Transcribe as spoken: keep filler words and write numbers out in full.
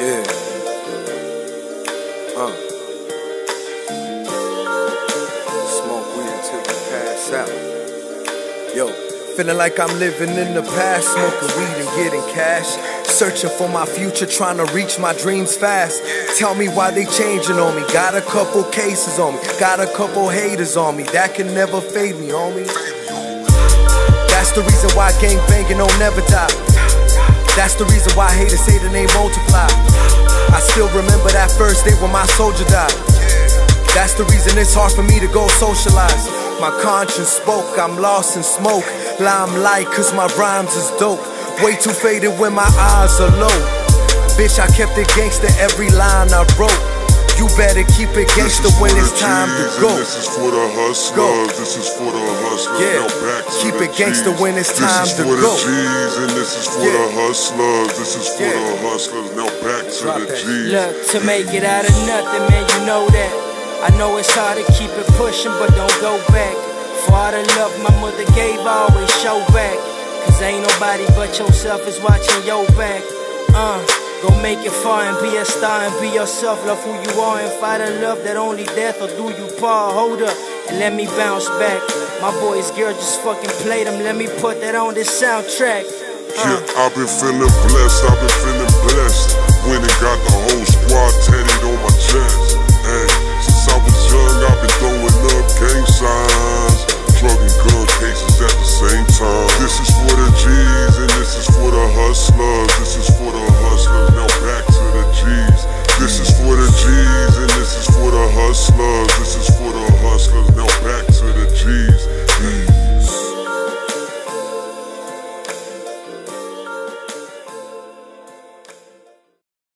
Yeah. Uh. Smoke weed until you pass out. Yo, feeling like I'm living in the past, smoking weed and getting cash. Searching for my future, trying to reach my dreams fast. Tell me why they changing on me. Got a couple cases on me, got a couple haters on me. That can never fade me, homie. That's the reason why gangbanging don't never die. That's the reason why haters hate and they multiply. I still remember that first day when my soldier died. That's the reason it's hard for me to go socialize. My conscience spoke, I'm lost in smoke. Limelight, cause my rhymes is dope. Way too faded when my eyes are low. Bitch, I kept it gangsta every line I wrote. You better keep it gangsta when it's time to go. This is for the hustlers, this is for the hustlers. Yeah, keep it gangsta when it's time to go. This is for the G's and this is for the hustlers, this is for the hustlers. Now back to the G's. Look, to make it out of nothing, man, you know that. I know it's hard to keep it pushing, but don't go back. For all the love my mother gave, I always show back. Cause ain't nobody but yourself is watching your back. Uh. Go make it far and be a star and be yourself. Love who you are and fight a love that only death will do you part. Hold up and let me bounce back. My boys, girl, just fucking play them. Let me put that on this soundtrack. Uh. Yeah, I've been feeling blessed, I've been feeling blessed. Went and got the whole squad tatted on my chest. Hey, since I was young, I've been throwing up gang signs, plugging gun cases at the same time. This is for the G's and this is for the hustlers. This is for the hustlers, now back to the G's. This is for the G's and this is for the hustlers.